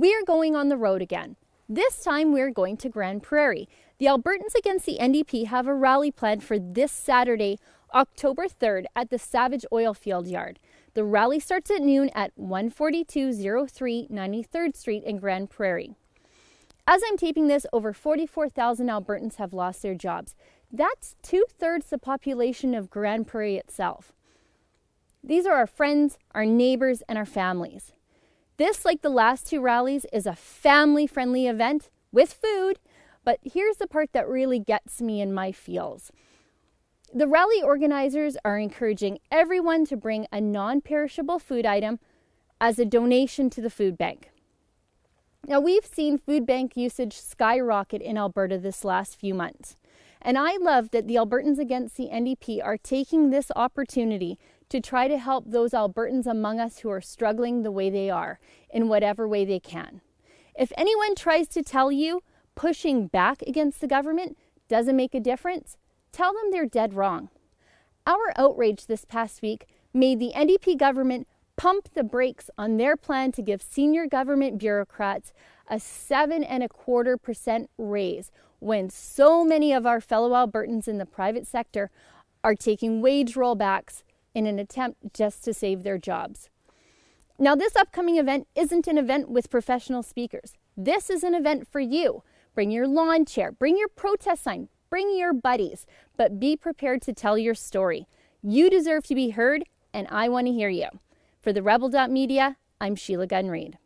We're going on the road again. This time we're going to Grande Prairie. The Albertans against the NDP have a rally planned for this Saturday, October 3rd at the Savage Oilfield Yard. The rally starts at noon at 14203 93rd Street in Grande Prairie. As I'm taping this, over 44,000 Albertans have lost their jobs. That's 2/3 the population of Grande Prairie itself. These are our friends, our neighbors, and our families. This, like the last two rallies, is a family-friendly event with food, but here's the part that really gets me in my feels. The rally organizers are encouraging everyone to bring a non-perishable food item as a donation to the food bank. Now, we've seen food bank usage skyrocket in Alberta this last few months, and I love that the Albertans against the NDP are taking this opportunity to try to help those Albertans among us who are struggling the way they are, in whatever way they can. If anyone tries to tell you pushing back against the government doesn't make a difference, tell them they're dead wrong. Our outrage this past week made the NDP government pump the brakes on their plan to give senior government bureaucrats a 7.25% raise when so many of our fellow Albertans in the private sector are taking wage rollbacks in an attempt just to save their jobs. Now, this upcoming event isn't an event with professional speakers. This is an event for you. Bring your lawn chair, bring your protest sign, bring your buddies, but be prepared to tell your story. You deserve to be heard, and I want to hear you. For the Rebel.media, I'm Sheila Gunn Reid.